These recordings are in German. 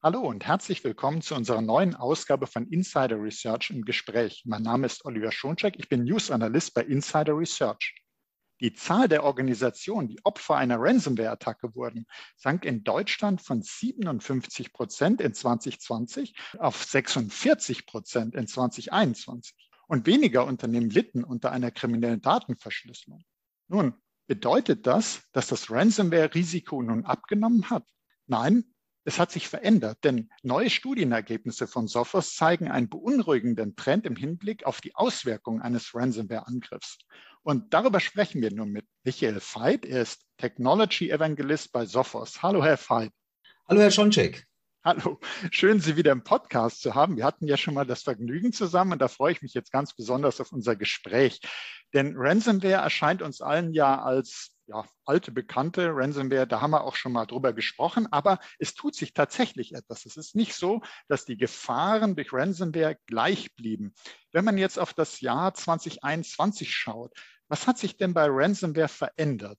Hallo und herzlich willkommen zu unserer neuen Ausgabe von Insider Research im Gespräch. Mein Name ist Oliver Schonschek, ich bin News-Analyst bei Insider Research. Die Zahl der Organisationen, die Opfer einer Ransomware-Attacke wurden, sank in Deutschland von 57% in 2020 auf 46% in 2021. Und weniger Unternehmen litten unter einer kriminellen Datenverschlüsselung. Nun, bedeutet das, dass das Ransomware-Risiko nun abgenommen hat? Nein. Es hat sich verändert, denn neue Studienergebnisse von Sophos zeigen einen beunruhigenden Trend im Hinblick auf die Auswirkungen eines Ransomware-Angriffs. Und darüber sprechen wir nun mit Michael Veit. Er ist Technology-Evangelist bei Sophos. Hallo, Herr Veit. Hallo, Herr Schonschek. Hallo, schön, Sie wieder im Podcast zu haben. Wir hatten ja schon mal das Vergnügen zusammen und da freue ich mich jetzt ganz besonders auf unser Gespräch. Denn Ransomware erscheint uns allen ja als alte Bekannte. Ransomware, da haben wir auch schon mal drüber gesprochen, aber es tut sich tatsächlich etwas. Es ist nicht so, dass die Gefahren durch Ransomware gleich blieben. Wenn man jetzt auf das Jahr 2021 schaut, was hat sich denn bei Ransomware verändert?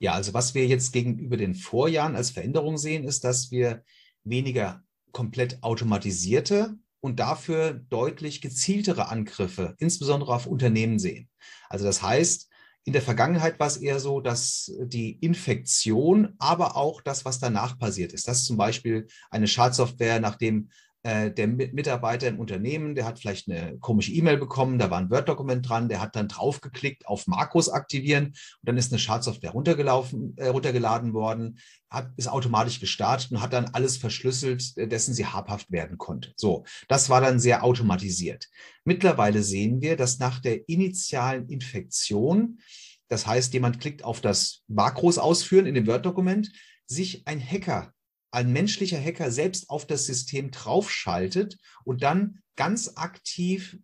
Ja, also was wir jetzt gegenüber den Vorjahren als Veränderung sehen, ist, dass wir weniger komplett automatisierte und dafür deutlich gezieltere Angriffe, insbesondere auf Unternehmen sehen. Also das heißt, in der Vergangenheit war es eher so, dass die Infektion, aber auch das, was danach passiert ist, dass zum Beispiel eine Schadsoftware, nachdem der Mitarbeiter im Unternehmen, der hat vielleicht eine komische E-Mail bekommen, da war ein Word-Dokument dran, der hat dann draufgeklickt auf Makros aktivieren und dann ist eine Schadsoftware runtergeladen worden, ist automatisch gestartet und hat dann alles verschlüsselt, dessen sie habhaft werden konnte. So, das war dann sehr automatisiert. Mittlerweile sehen wir, dass nach der initialen Infektion, das heißt, jemand klickt auf das Makros ausführen in dem Word-Dokument, sich ein menschlicher Hacker selbst auf das System draufschaltet und dann ganz aktiv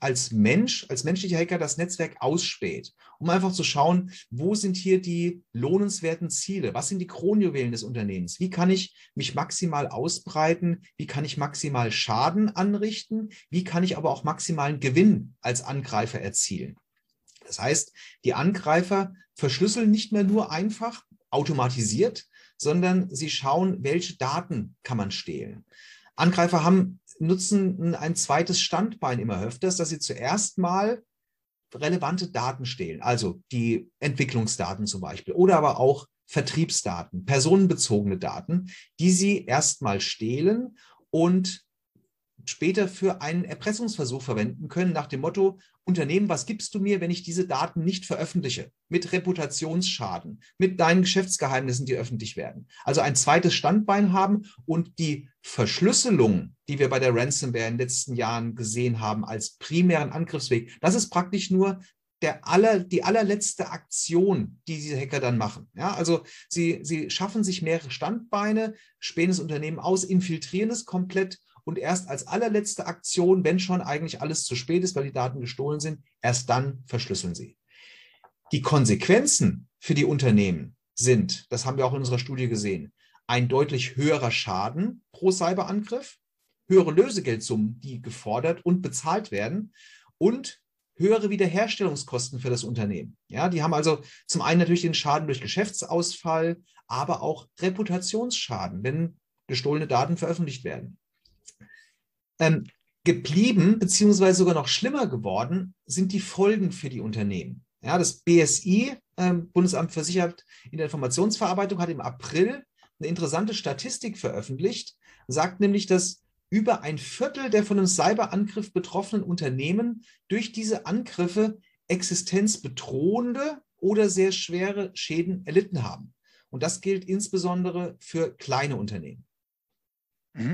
als menschlicher Hacker das Netzwerk ausspäht, um einfach zu schauen, wo sind hier die lohnenswerten Ziele, was sind die Kronjuwelen des Unternehmens, wie kann ich mich maximal ausbreiten, wie kann ich maximal Schaden anrichten, wie kann ich aber auch maximalen Gewinn als Angreifer erzielen. Das heißt, die Angreifer verschlüsseln nicht mehr nur einfach automatisiert, sondern sie schauen, welche Daten kann man stehlen. Angreifer nutzen ein zweites Standbein immer öfters, dass sie zuerst mal relevante Daten stehlen, also die Entwicklungsdaten zum Beispiel oder aber auch Vertriebsdaten, personenbezogene Daten, die sie erst mal stehlen und später für einen Erpressungsversuch verwenden können nach dem Motto, Unternehmen, was gibst du mir, wenn ich diese Daten nicht veröffentliche? Mit Reputationsschaden, mit deinen Geschäftsgeheimnissen, die öffentlich werden. Also ein zweites Standbein haben und die Verschlüsselung, die wir bei der Ransomware in den letzten Jahren gesehen haben als primären Angriffsweg, das ist praktisch nur die allerletzte Aktion, die diese Hacker dann machen. Ja, also sie schaffen sich mehrere Standbeine, spähen das Unternehmen aus, infiltrieren es komplett und erst als allerletzte Aktion, wenn schon eigentlich alles zu spät ist, weil die Daten gestohlen sind, erst dann verschlüsseln sie. Die Konsequenzen für die Unternehmen sind, das haben wir auch in unserer Studie gesehen, ein deutlich höherer Schaden pro Cyberangriff, höhere Lösegeldsummen, die gefordert und bezahlt werden und höhere Wiederherstellungskosten für das Unternehmen. Ja, die haben also zum einen natürlich den Schaden durch Geschäftsausfall, aber auch Reputationsschaden, wenn gestohlene Daten veröffentlicht werden. Geblieben, beziehungsweise sogar noch schlimmer geworden, sind die Folgen für die Unternehmen. Ja, das BSI, Bundesamt für Sicherheit in der Informationsverarbeitung, hat im April eine interessante Statistik veröffentlicht, sagt nämlich, dass über ein Viertel der von einem Cyberangriff betroffenen Unternehmen durch diese Angriffe existenzbedrohende oder sehr schwere Schäden erlitten haben. Und das gilt insbesondere für kleine Unternehmen.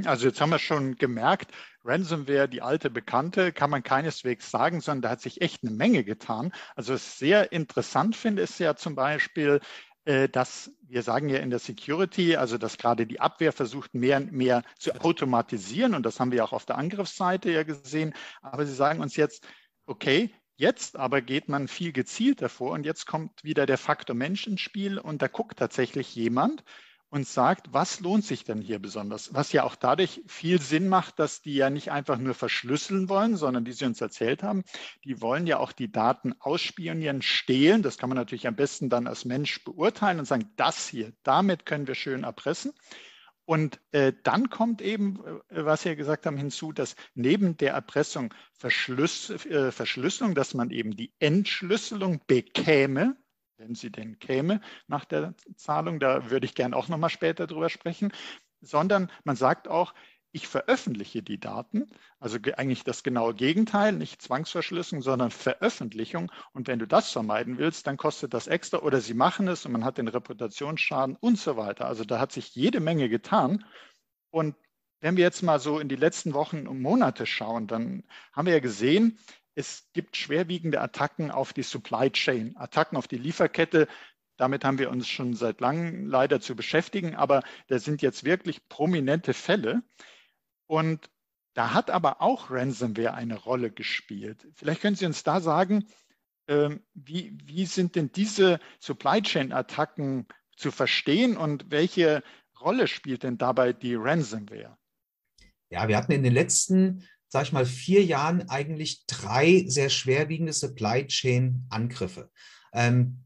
Also jetzt haben wir schon gemerkt, Ransomware, die alte Bekannte, kann man keineswegs sagen, sondern da hat sich echt eine Menge getan. Also was ich sehr interessant finde, ist ja zum Beispiel, dass wir sagen ja in der Security, also dass gerade die Abwehr versucht, mehr und mehr zu automatisieren. Und das haben wir auch auf der Angriffsseite ja gesehen. Aber Sie sagen uns jetzt, okay, jetzt aber geht man viel gezielter vor. Und jetzt kommt wieder der Faktor Mensch ins Spiel. Und da guckt tatsächlich jemand und sagt, was lohnt sich denn hier besonders? Was ja auch dadurch viel Sinn macht, dass die ja nicht einfach nur verschlüsseln wollen, sondern die sie uns erzählt haben, die wollen ja auch die Daten ausspionieren, stehlen. Das kann man natürlich am besten dann als Mensch beurteilen und sagen, das hier, damit können wir schön erpressen. Und dann kommt eben, was Sie ja gesagt haben, hinzu, dass neben der Erpressung Verschlüsselung, dass man eben die Entschlüsselung bekäme, wenn sie denn käme nach der Zahlung, da würde ich gern auch nochmal später drüber sprechen, sondern man sagt auch, ich veröffentliche die Daten, also eigentlich das genaue Gegenteil, nicht Zwangsverschlüsselung, sondern Veröffentlichung. Und wenn du das vermeiden willst, dann kostet das extra oder sie machen es und man hat den Reputationsschaden und so weiter. Also da hat sich jede Menge getan. Und wenn wir jetzt mal so in die letzten Wochen und Monate schauen, dann haben wir ja gesehen, es gibt schwerwiegende Attacken auf die Supply Chain, Attacken auf die Lieferkette. Damit haben wir uns schon seit langem leider zu beschäftigen, aber da sind jetzt wirklich prominente Fälle. Und da hat aber auch Ransomware eine Rolle gespielt. Vielleicht können Sie uns da sagen, wie sind denn diese Supply Chain-Attacken zu verstehen und welche Rolle spielt denn dabei die Ransomware? Ja, wir hatten in den letzten, sage ich mal, 4 Jahren eigentlich 3 sehr schwerwiegende Supply Chain-Angriffe.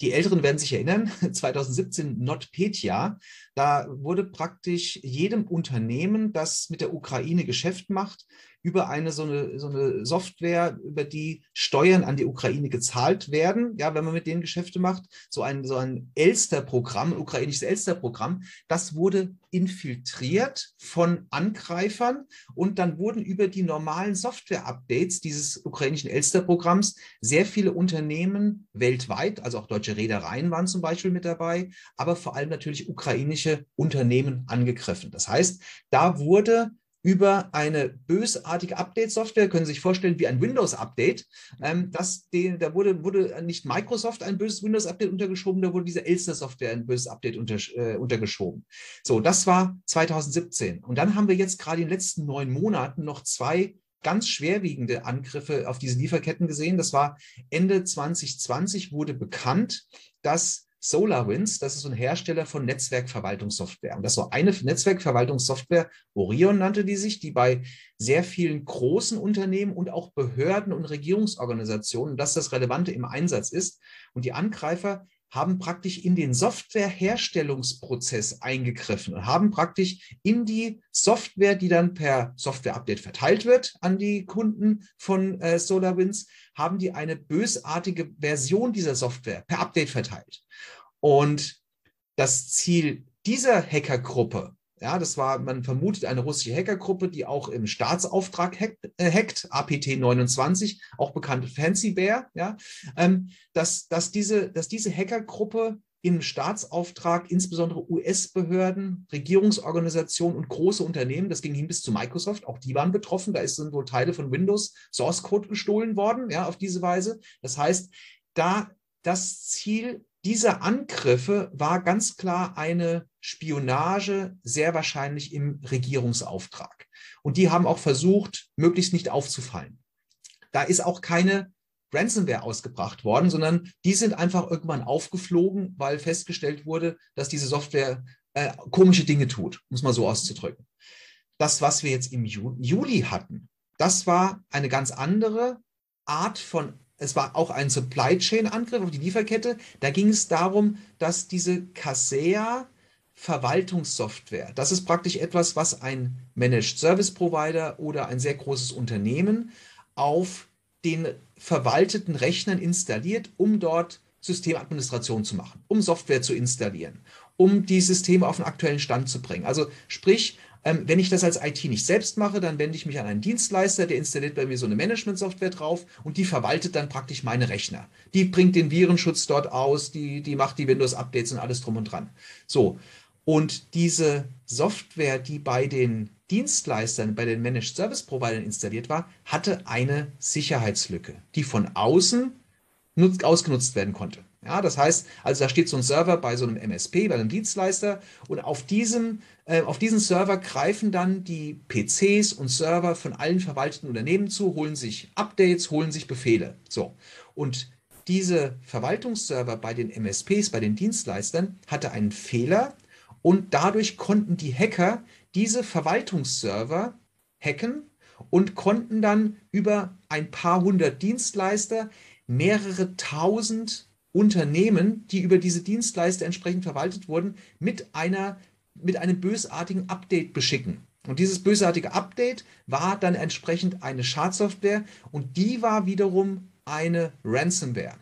Die Älteren werden sich erinnern, 2017 NotPetya, da wurde praktisch jedem Unternehmen, das mit der Ukraine Geschäft macht, über so eine Software, über die Steuern an die Ukraine gezahlt werden, ja, wenn man mit denen Geschäfte macht, so ein Elster-Programm, ein ukrainisches Elster-Programm, das wurde infiltriert von Angreifern und dann wurden über die normalen Software-Updates dieses ukrainischen Elster-Programms sehr viele Unternehmen weltweit, also auch deutsche Reedereien waren zum Beispiel mit dabei, aber vor allem natürlich ukrainische Unternehmen angegriffen. Das heißt, da wurde über eine bösartige Update-Software, können Sie sich vorstellen, wie ein Windows-Update. Da wurde nicht Microsoft ein böses Windows-Update untergeschoben, da wurde diese Elster-Software ein böses Update untergeschoben. So, das war 2017. Und dann haben wir jetzt gerade in den letzten 9 Monaten noch 2 ganz schwerwiegende Angriffe auf diese Lieferketten gesehen. Das war Ende 2020 wurde bekannt, dass SolarWinds, das ist so ein Hersteller von Netzwerkverwaltungssoftware. Und das war eine Netzwerkverwaltungssoftware, Orion nannte die sich, die bei sehr vielen großen Unternehmen und auch Behörden und Regierungsorganisationen, dass das Relevante im Einsatz ist. Und die Angreifer haben praktisch in den Softwareherstellungsprozess eingegriffen und haben praktisch in die Software, die dann per Software-Update verteilt wird an die Kunden von SolarWinds, haben die eine bösartige Version dieser Software per Update verteilt. Und das Ziel dieser Hackergruppe, ja, das war, man vermutet, eine russische Hackergruppe, die auch im Staatsauftrag hackt, APT 29, auch bekannt Fancy Bear, ja, dass diese Hackergruppe im Staatsauftrag insbesondere US-Behörden, Regierungsorganisationen und große Unternehmen, das ging hin bis zu Microsoft, auch die waren betroffen, da sind wohl Teile von Windows Source Code gestohlen worden, ja, auf diese Weise. Das heißt, da das Ziel dieser Angriffe war ganz klar eine Spionage, sehr wahrscheinlich im Regierungsauftrag. Und die haben auch versucht, möglichst nicht aufzufallen. Da ist auch keine Ransomware ausgebracht worden, sondern die sind einfach irgendwann aufgeflogen, weil festgestellt wurde, dass diese Software komische Dinge tut, um es mal so auszudrücken. Das, was wir jetzt im Juli hatten, das war eine ganz andere Art von. Es war auch ein Supply Chain Angriff auf die Lieferkette. Da ging es darum, dass diese Caseya Verwaltungssoftware, das ist praktisch etwas, was ein Managed Service Provider oder ein sehr großes Unternehmen auf den verwalteten Rechnern installiert, um dort Systemadministration zu machen, um Software zu installieren, um die Systeme auf den aktuellen Stand zu bringen. Also sprich, wenn ich das als IT nicht selbst mache, dann wende ich mich an einen Dienstleister, der installiert bei mir so eine Management-Software drauf und die verwaltet dann praktisch meine Rechner. Die bringt den Virenschutz dort aus, die macht die Windows-Updates und alles drum und dran. So, und diese Software, die bei den Dienstleistern, bei den Managed Service Providern installiert war, hatte eine Sicherheitslücke, die von außen ausgenutzt werden konnte. Ja, das heißt, also da steht so ein Server bei so einem MSP, bei einem Dienstleister und auf diesen Server greifen dann die PCs und Server von allen verwalteten Unternehmen zu, holen sich Updates, holen sich Befehle. So. Und diese Verwaltungsserver bei den MSPs, bei den Dienstleistern, hatte einen Fehler und dadurch konnten die Hacker diese Verwaltungsserver hacken und konnten dann über ein paar hundert Dienstleister mehrere tausend Unternehmen, die über diese Dienstleister entsprechend verwaltet wurden, mit einer mit einem bösartigen Update beschicken. Und dieses bösartige Update war dann entsprechend eine Schadsoftware und die war wiederum eine Ransomware.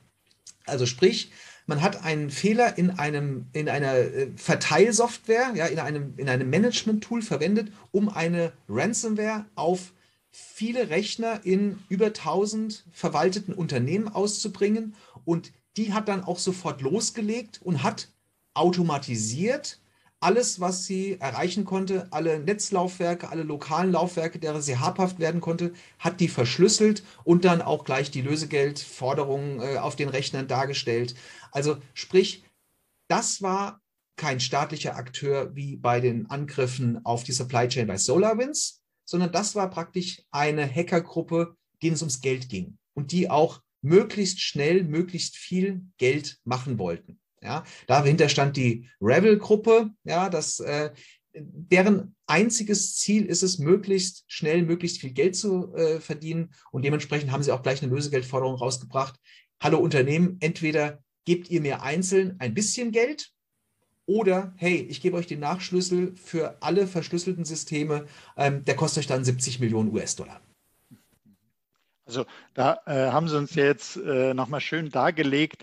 Also sprich, man hat einen Fehler in einer Verteilsoftware, ja, in einem Management-Tool verwendet, um eine Ransomware auf viele Rechner in über 1000 verwalteten Unternehmen auszubringen. Und die hat dann auch sofort losgelegt und hat automatisiert alles, was sie erreichen konnte, alle Netzlaufwerke, alle lokalen Laufwerke, derer sie habhaft werden konnte, hat die verschlüsselt und dann auch gleich die Lösegeldforderungen auf den Rechnern dargestellt. Also sprich, das war kein staatlicher Akteur wie bei den Angriffen auf die Supply Chain bei SolarWinds, sondern das war praktisch eine Hackergruppe, denen es ums Geld ging und die auch möglichst schnell, möglichst viel Geld machen wollten. Ja, dahinter stand die Revel-Gruppe, ja, deren einziges Ziel ist es, möglichst schnell, möglichst viel Geld zu verdienen. Und dementsprechend haben sie auch gleich eine Lösegeldforderung rausgebracht. Hallo Unternehmen, entweder gebt ihr mir einzeln ein bisschen Geld oder, hey, ich gebe euch den Nachschlüssel für alle verschlüsselten Systeme, der kostet euch dann 70 Millionen US-Dollar. Also da haben sie uns jetzt nochmal schön dargelegt,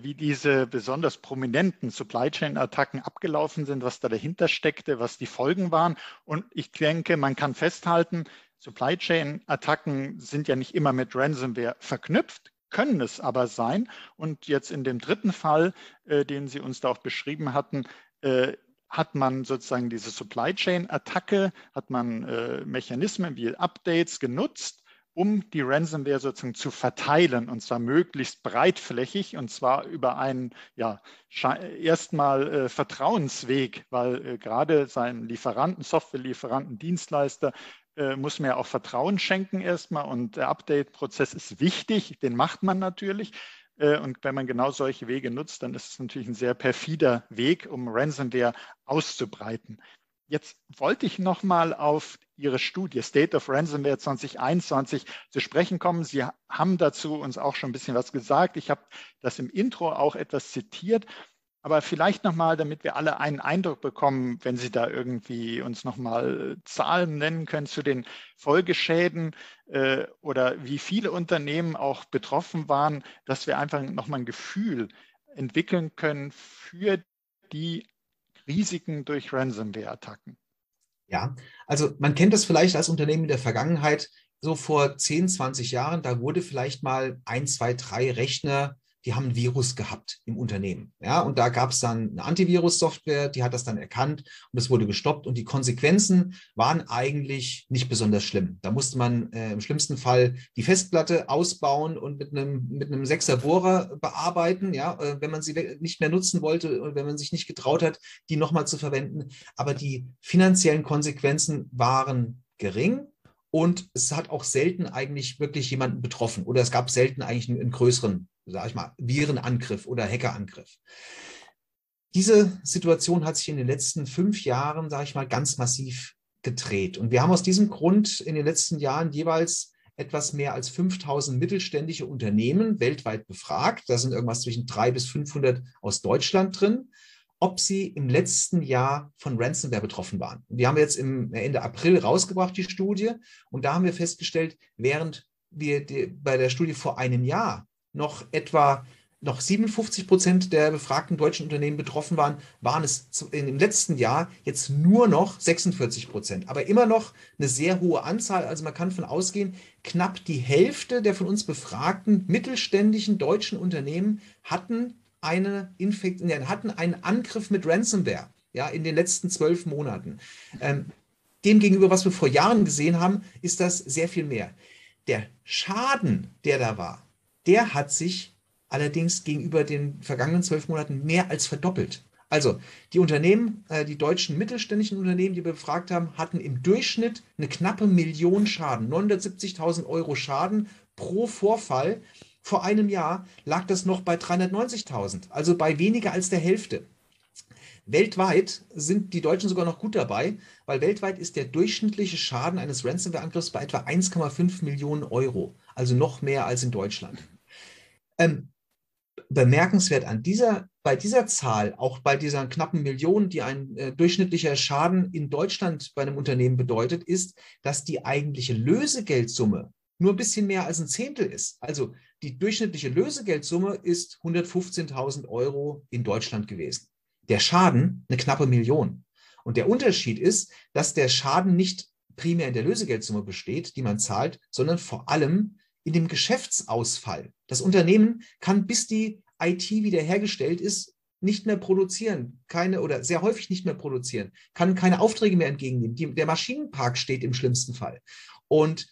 wie diese besonders prominenten Supply-Chain-Attacken abgelaufen sind, was da dahinter steckte, was die Folgen waren. Und ich denke, man kann festhalten, Supply-Chain-Attacken sind ja nicht immer mit Ransomware verknüpft, können es aber sein. Und jetzt in dem dritten Fall, den Sie uns da auch beschrieben hatten, hat man sozusagen diese Supply-Chain-Attacke, hat man Mechanismen wie Updates genutzt, um die Ransomware sozusagen zu verteilen, und zwar möglichst breitflächig, und zwar über einen, ja, erstmal Vertrauensweg, weil gerade seinen Lieferanten, Softwarelieferanten, Dienstleister muss man ja auch Vertrauen schenken erstmal, und der Update-Prozess ist wichtig, den macht man natürlich. Und wenn man genau solche Wege nutzt, dann ist es natürlich ein sehr perfider Weg, um Ransomware auszubreiten. Jetzt wollte ich noch mal auf Ihre Studie State of Ransomware 2021 zu sprechen kommen. Sie haben dazu uns auch schon ein bisschen was gesagt. Ich habe das im Intro auch etwas zitiert. Aber vielleicht noch mal, damit wir alle einen Eindruck bekommen, wenn Sie da irgendwie uns noch mal Zahlen nennen können zu den Folgeschäden oder wie viele Unternehmen auch betroffen waren, dass wir einfach noch mal ein Gefühl entwickeln können für die Risiken durch Ransomware-Attacken. Ja, also man kennt das vielleicht als Unternehmen in der Vergangenheit, so vor 10, 20 Jahren, da wurde vielleicht mal 1, 2, 3 Rechner, die haben ein Virus gehabt im Unternehmen. Ja, und da gab es dann eine Antivirus-Software, die hat das dann erkannt und es wurde gestoppt und die Konsequenzen waren eigentlich nicht besonders schlimm. Da musste man im schlimmsten Fall die Festplatte ausbauen und mit einem 6er Bohrer bearbeiten, ja, wenn man sie nicht mehr nutzen wollte und wenn man sich nicht getraut hat, die nochmal zu verwenden. Aber die finanziellen Konsequenzen waren gering. Und es hat auch selten eigentlich wirklich jemanden betroffen oder es gab selten eigentlich einen größeren, sage ich mal, Virenangriff oder Hackerangriff. Diese Situation hat sich in den letzten 5 Jahren, sage ich mal, ganz massiv gedreht. Und wir haben aus diesem Grund in den letzten Jahren jeweils etwas mehr als 5000 mittelständische Unternehmen weltweit befragt. Da sind irgendwas zwischen 300 bis 500 aus Deutschland drin, ob sie im letzten Jahr von Ransomware betroffen waren. Die haben wir jetzt Ende April rausgebracht, die Studie. Und da haben wir festgestellt, während wir bei der Studie vor einem Jahr noch etwa 57% der befragten deutschen Unternehmen betroffen waren, waren es im letzten Jahr jetzt nur noch 46%. Aber immer noch eine sehr hohe Anzahl. Also man kann davon ausgehen, knapp die Hälfte der von uns befragten mittelständischen deutschen Unternehmen hatten einen Angriff mit Ransomware, ja, in den letzten 12 Monaten. Demgegenüber, was wir vor Jahren gesehen haben, ist das sehr viel mehr. Der Schaden, der da war, der hat sich allerdings gegenüber den vergangenen 12 Monaten mehr als verdoppelt. Also die Unternehmen, die deutschen mittelständischen Unternehmen, die wir befragt haben, hatten im Durchschnitt eine knappe Million Schaden, 970.000 Euro Schaden pro Vorfall. Vor einem Jahr lag das noch bei 390.000, also bei weniger als der Hälfte. Weltweit sind die Deutschen sogar noch gut dabei, weil weltweit ist der durchschnittliche Schaden eines Ransomware-Angriffs bei etwa 1,5 Millionen Euro, also noch mehr als in Deutschland. bemerkenswert an bei dieser Zahl, auch bei dieser knappen Million, die ein durchschnittlicher Schaden in Deutschland bei einem Unternehmen bedeutet, ist, dass die eigentliche Lösegeldsumme nur ein bisschen mehr als ein Zehntel ist. Also die durchschnittliche Lösegeldsumme ist 115.000 Euro in Deutschland gewesen. Der Schaden eine knappe Million. Und der Unterschied ist, dass der Schaden nicht primär in der Lösegeldsumme besteht, die man zahlt, sondern vor allem in dem Geschäftsausfall. Das Unternehmen kann, bis die IT wiederhergestellt ist, nicht mehr produzieren, sehr häufig nicht mehr produzieren, kann keine Aufträge mehr entgegennehmen. Der Maschinenpark steht im schlimmsten Fall. Und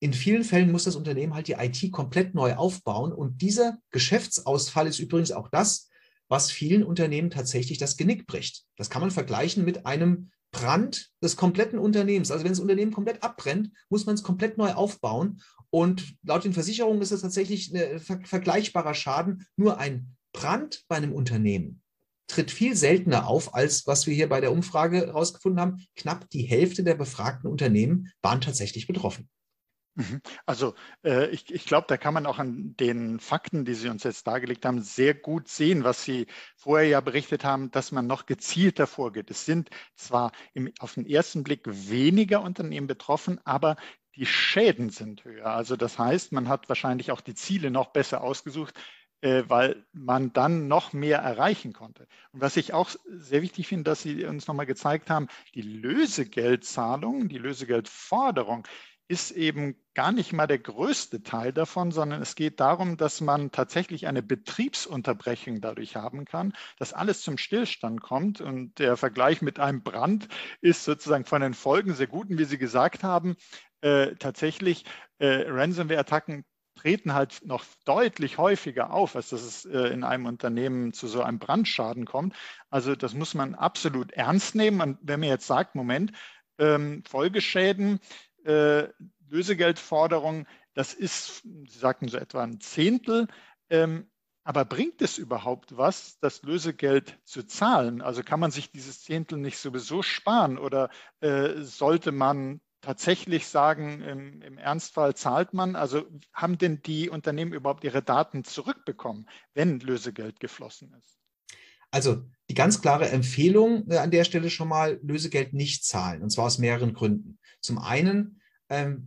in vielen Fällen muss das Unternehmen halt die IT komplett neu aufbauen. Und dieser Geschäftsausfall ist übrigens auch das, was vielen Unternehmen tatsächlich das Genick bricht. Das kann man vergleichen mit einem Brand des kompletten Unternehmens. Also wenn das Unternehmen komplett abbrennt, muss man es komplett neu aufbauen. Und laut den Versicherungen ist es tatsächlich ein vergleichbarer Schaden. Nur ein Brand bei einem Unternehmen tritt viel seltener auf, als was wir hier bei der Umfrage herausgefunden haben. Knapp die Hälfte der befragten Unternehmen waren tatsächlich betroffen. Also ich glaube, da kann man auch an den Fakten, die Sie uns jetzt dargelegt haben, sehr gut sehen, was Sie vorher ja berichtet haben, dass man noch gezielter vorgeht. Es sind zwar auf den ersten Blick weniger Unternehmen betroffen, aber die Schäden sind höher. Also das heißt, man hat wahrscheinlich auch die Ziele noch besser ausgesucht, weil man dann noch mehr erreichen konnte. Und was ich auch sehr wichtig finde, dass Sie uns nochmal gezeigt haben, die Lösegeldzahlung, die Lösegeldforderung ist eben gar nicht mal der größte Teil davon, sondern es geht darum, dass man tatsächlich eine Betriebsunterbrechung dadurch haben kann, dass alles zum Stillstand kommt. Und der Vergleich mit einem Brand ist sozusagen von den Folgen sehr gut. Und wie Sie gesagt haben, tatsächlich Ransomware-Attacken treten halt noch deutlich häufiger auf, als dass es in einem Unternehmen zu so einem Brandschaden kommt. Also das muss man absolut ernst nehmen. Und wenn man jetzt sagt, Moment, Folgeschäden, Lösegeldforderung, das ist, Sie sagten so etwa ein Zehntel, aber bringt es überhaupt was, das Lösegeld zu zahlen? Also kann man sich dieses Zehntel nicht sowieso sparen oder sollte man tatsächlich sagen, im Ernstfall zahlt man? Also haben denn die Unternehmen überhaupt ihre Daten zurückbekommen, wenn Lösegeld geflossen ist? Also die ganz klare Empfehlung an der Stelle schon mal, Lösegeld nicht zahlen, und zwar aus mehreren Gründen. Zum einen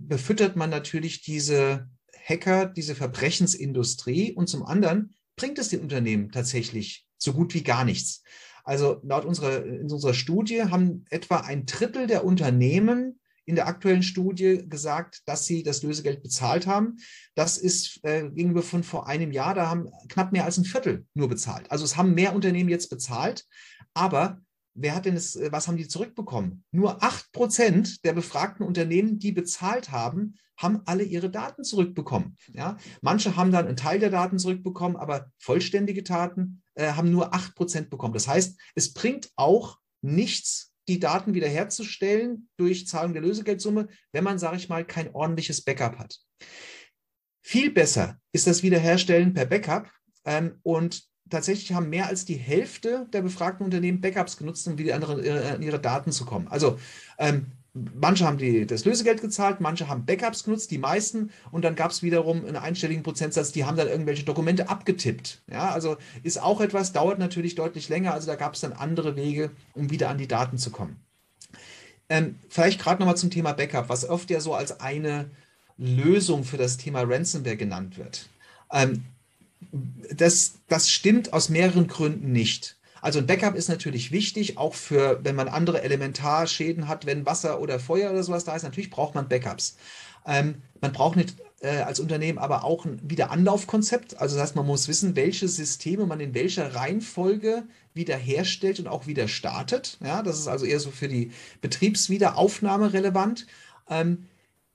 befüttert man natürlich diese Hacker, diese Verbrechensindustrie, und zum anderen bringt es den Unternehmen tatsächlich so gut wie gar nichts. Also laut in unserer Studie haben etwa ein Drittel der Unternehmen in der aktuellen Studie gesagt, dass sie das Lösegeld bezahlt haben. Das ist gegenüber von vor einem Jahr, da haben knapp mehr als ein Viertel nur bezahlt. Also es haben mehr Unternehmen jetzt bezahlt, aber was haben die zurückbekommen? Nur 8% der befragten Unternehmen, die bezahlt haben, haben alle ihre Daten zurückbekommen. Ja? Manche haben dann einen Teil der Daten zurückbekommen, aber vollständige Daten haben nur 8% bekommen. Das heißt, es bringt auch nichts, die Daten wiederherzustellen durch Zahlung der Lösegeldsumme, wenn man, sage ich mal, kein ordentliches Backup hat. Viel besser ist das Wiederherstellen per Backup. Und tatsächlich haben mehr als die Hälfte der befragten Unternehmen Backups genutzt, um wieder an ihre Daten zu kommen. Also manche haben das Lösegeld gezahlt, manche haben Backups genutzt, die meisten. Und dann gab es wiederum einen einstelligen Prozentsatz, die haben dann irgendwelche Dokumente abgetippt. Ja, also ist auch etwas, dauert natürlich deutlich länger. Also da gab es dann andere Wege, um wieder an die Daten zu kommen. Vielleicht gerade nochmal zum Thema Backup, was oft ja so als eine Lösung für das Thema Ransomware genannt wird. Das stimmt aus mehreren Gründen nicht. Also ein Backup ist natürlich wichtig, auch für, wenn man andere Elementarschäden hat, wenn Wasser oder Feuer oder sowas da ist. Natürlich braucht man Backups. Man braucht als Unternehmen aber auch ein Wiederanlaufkonzept. Also das heißt, man muss wissen, welche Systeme man in welcher Reihenfolge wiederherstellt und auch wieder startet. Ja, das ist also eher so für die Betriebswiederaufnahme relevant.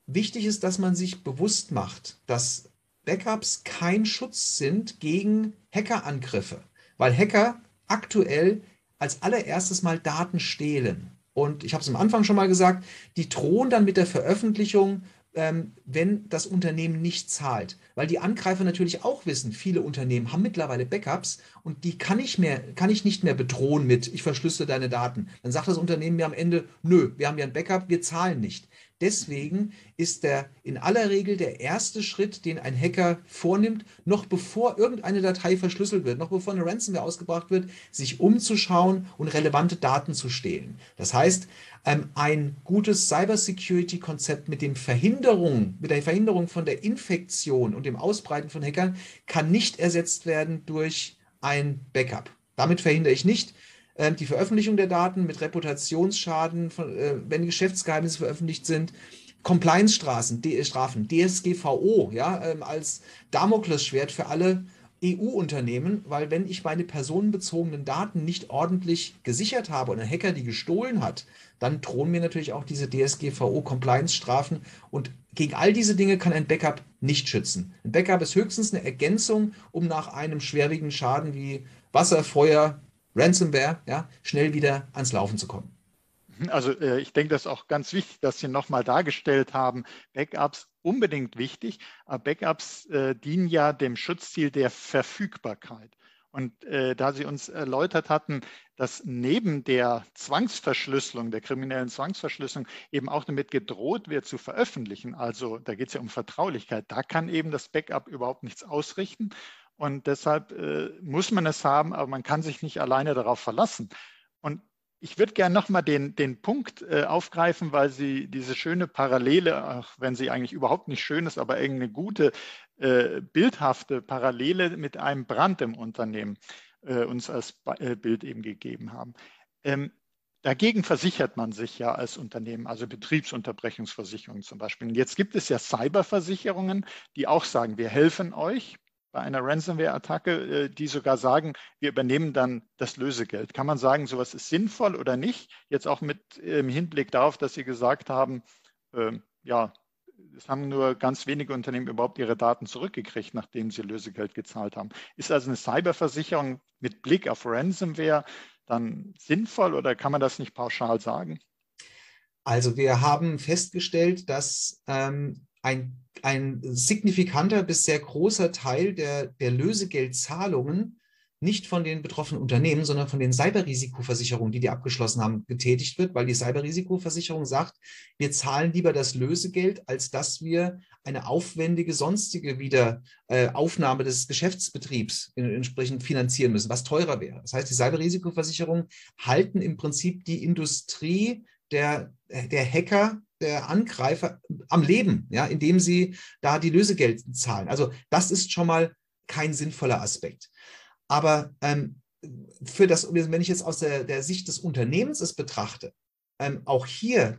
Wichtig ist, dass man sich bewusst macht, dass Backups kein Schutz sind gegen Hackerangriffe, weil Hacker aktuell als allererstes mal Daten stehlen. Und ich habe es am Anfang schon mal gesagt, die drohen dann mit der Veröffentlichung, wenn das Unternehmen nicht zahlt. Weil die Angreifer natürlich auch wissen, viele Unternehmen haben mittlerweile Backups und die kann ich nicht mehr bedrohen mit, ich verschlüssele deine Daten. Dann sagt das Unternehmen mir am Ende, nö, wir haben ja ein Backup, wir zahlen nicht. Deswegen ist in aller Regel der erste Schritt, den ein Hacker vornimmt, noch bevor irgendeine Datei verschlüsselt wird, noch bevor eine Ransomware ausgebracht wird, sich umzuschauen und relevante Daten zu stehlen. Das heißt, ein gutes Cybersecurity-Konzept mit der Verhinderung von der Infektion und dem Ausbreiten von Hackern kann nicht ersetzt werden durch ein Backup. Damit verhindere ich nicht die Veröffentlichung der Daten mit Reputationsschaden, wenn Geschäftsgeheimnisse veröffentlicht sind, Compliance-Strafen, DSGVO, ja, als Damoklesschwert für alle EU-Unternehmen, weil wenn ich meine personenbezogenen Daten nicht ordentlich gesichert habe und ein Hacker die gestohlen hat, dann drohen mir natürlich auch diese DSGVO-Compliance-Strafen und gegen all diese Dinge kann ein Backup nicht schützen. Ein Backup ist höchstens eine Ergänzung, um nach einem schwerwiegenden Schaden wie Wasser, Feuer, Ransomware, ja, schnell wieder ans Laufen zu kommen. Also ich denke, das ist auch ganz wichtig, dass Sie nochmal dargestellt haben, Backups unbedingt wichtig, aber Backups dienen ja dem Schutzziel der Verfügbarkeit. Und da Sie uns erläutert hatten, dass neben der Zwangsverschlüsselung, der kriminellen Zwangsverschlüsselung eben auch damit gedroht wird zu veröffentlichen, also da geht es ja um Vertraulichkeit, da kann eben das Backup überhaupt nichts ausrichten. Und deshalb muss man es haben, aber man kann sich nicht alleine darauf verlassen. Und ich würde gerne nochmal den Punkt aufgreifen, weil Sie diese schöne Parallele, auch wenn sie eigentlich überhaupt nicht schön ist, aber irgendeine gute, bildhafte Parallele mit einem Brand im Unternehmen uns als Bild eben gegeben haben. Dagegen versichert man sich ja als Unternehmen, also Betriebsunterbrechungsversicherungen zum Beispiel. Und jetzt gibt es ja Cyberversicherungen, die auch sagen, wir helfen euch bei einer Ransomware-Attacke, die sogar sagen, wir übernehmen dann das Lösegeld. Kann man sagen, sowas ist sinnvoll oder nicht? Jetzt auch mit im Hinblick darauf, dass Sie gesagt haben, ja, es haben nur ganz wenige Unternehmen überhaupt ihre Daten zurückgekriegt, nachdem sie Lösegeld gezahlt haben. Ist also eine Cyberversicherung mit Blick auf Ransomware dann sinnvoll oder kann man das nicht pauschal sagen? Also wir haben festgestellt, dass ein signifikanter bis sehr großer Teil der Lösegeldzahlungen nicht von den betroffenen Unternehmen, sondern von den Cyberrisikoversicherungen, die abgeschlossen haben, getätigt wird, weil die Cyberrisikoversicherung sagt, wir zahlen lieber das Lösegeld, als dass wir eine aufwendige sonstige Wiederaufnahme des Geschäftsbetriebs entsprechend finanzieren müssen, was teurer wäre. Das heißt, die Cyberrisikoversicherungen halten im Prinzip die Industrie der Hacker, der Angreifer am Leben, ja, indem sie da die Lösegeld zahlen. Also das ist schon mal kein sinnvoller Aspekt. Aber wenn ich jetzt aus der Sicht des Unternehmens es betrachte, auch hier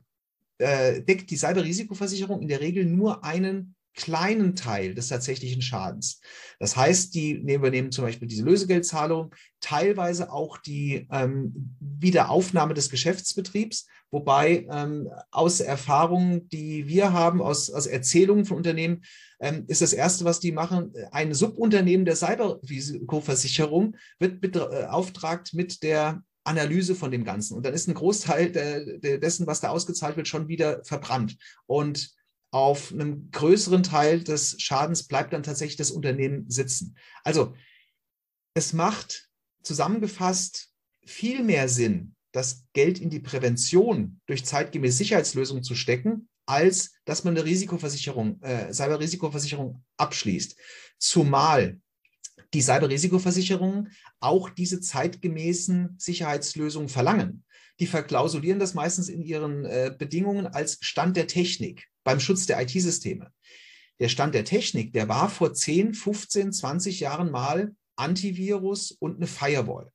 deckt die Cyberrisikoversicherung in der Regel nur einen kleinen Teil des tatsächlichen Schadens. Das heißt, die übernehmen zum Beispiel diese Lösegeldzahlung, teilweise auch die Wiederaufnahme des Geschäftsbetriebs, wobei aus Erfahrungen, die wir haben, aus Erzählungen von Unternehmen, ist das Erste, was die machen, ein Subunternehmen der Cyberrisikoversicherung wird beauftragt mit der Analyse von dem Ganzen. Und dann ist ein Großteil dessen, was da ausgezahlt wird, schon wieder verbrannt. Und auf einem größeren Teil des Schadens bleibt dann tatsächlich das Unternehmen sitzen. Also es macht zusammengefasst viel mehr Sinn, das Geld in die Prävention durch zeitgemäße Sicherheitslösungen zu stecken, als dass man eine Cyberrisikoversicherung abschließt. Zumal die Cyberrisikoversicherungen auch diese zeitgemäßen Sicherheitslösungen verlangen. Die verklausulieren das meistens in ihren Bedingungen als Stand der Technik beim Schutz der IT-Systeme. Der Stand der Technik, der war vor 10, 15, 20 Jahren mal Antivirus und eine Firewall.